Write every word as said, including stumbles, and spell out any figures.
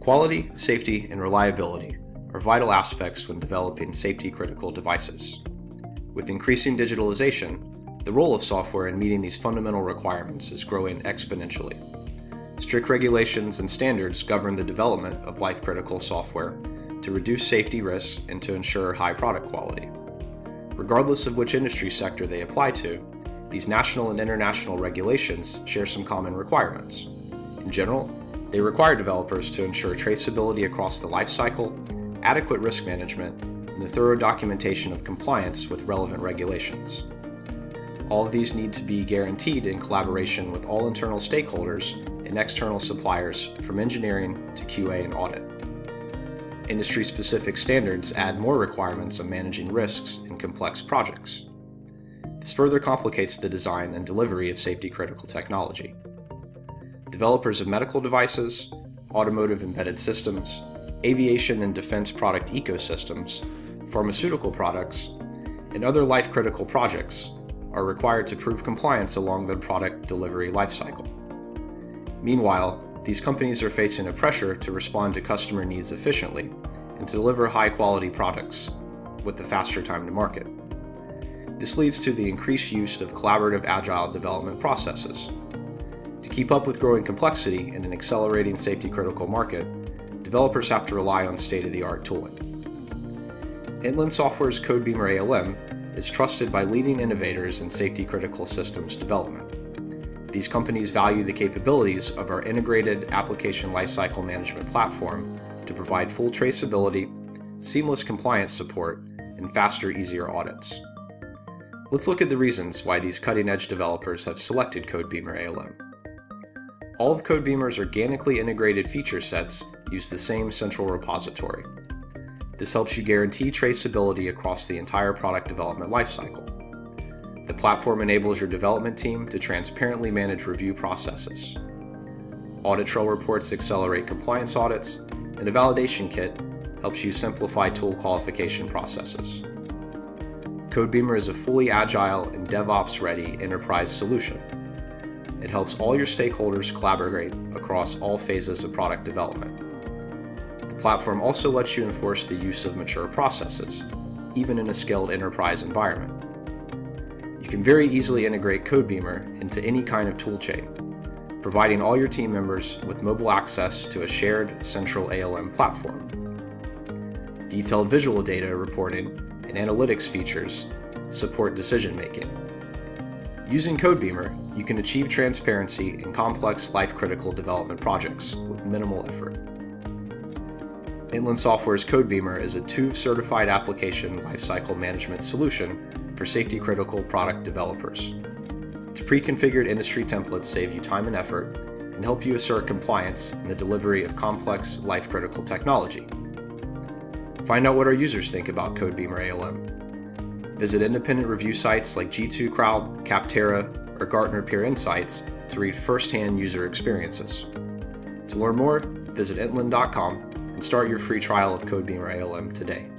Quality, safety, and reliability are vital aspects when developing safety-critical devices. With increasing digitalization, the role of software in meeting these fundamental requirements is growing exponentially. Strict regulations and standards govern the development of life-critical software to reduce safety risks and to ensure high product quality. Regardless of which industry sector they apply to, these national and international regulations share some common requirements. In general, they require developers to ensure traceability across the lifecycle, adequate risk management, and the thorough documentation of compliance with relevant regulations. All of these need to be guaranteed in collaboration with all internal stakeholders and external suppliers, from engineering to Q A and audit. Industry-specific standards add more requirements on managing risks in complex projects. This further complicates the design and delivery of safety-critical technology. Developers of medical devices, automotive embedded systems, aviation and defense product ecosystems, pharmaceutical products, and other life-critical projects are required to prove compliance along the product delivery lifecycle. Meanwhile, these companies are facing a pressure to respond to customer needs efficiently and to deliver high-quality products with a faster time to market. This leads to the increased use of collaborative agile development processes. To keep up with growing complexity in an accelerating safety-critical market, developers have to rely on state-of-the-art tooling. Intland Software's Codebeamer A L M is trusted by leading innovators in safety-critical systems development. These companies value the capabilities of our integrated application lifecycle management platform to provide full traceability, seamless compliance support, and faster, easier audits. Let's look at the reasons why these cutting-edge developers have selected Codebeamer A L M. All of Codebeamer's organically integrated feature sets use the same central repository. This helps you guarantee traceability across the entire product development lifecycle. The platform enables your development team to transparently manage review processes. Audit trail reports accelerate compliance audits, and a validation kit helps you simplify tool qualification processes. Codebeamer is a fully agile and DevOps-ready enterprise solution. It helps all your stakeholders collaborate across all phases of product development. The platform also lets you enforce the use of mature processes, even in a scaled enterprise environment. You can very easily integrate Codebeamer into any kind of toolchain, providing all your team members with mobile access to a shared central A L M platform. Detailed visual data reporting and analytics features support decision-making. Using Codebeamer, you can achieve transparency in complex life-critical development projects with minimal effort. Intland Software's Codebeamer is a T U V-certified application lifecycle management solution for safety-critical product developers. Its pre-configured industry templates save you time and effort and help you assert compliance in the delivery of complex life-critical technology. Find out what our users think about Codebeamer A L M. Visit independent review sites like G two Crowd, Capterra, or Gartner Peer Insights to read firsthand user experiences. To learn more, visit intland dot com and start your free trial of Codebeamer A L M today.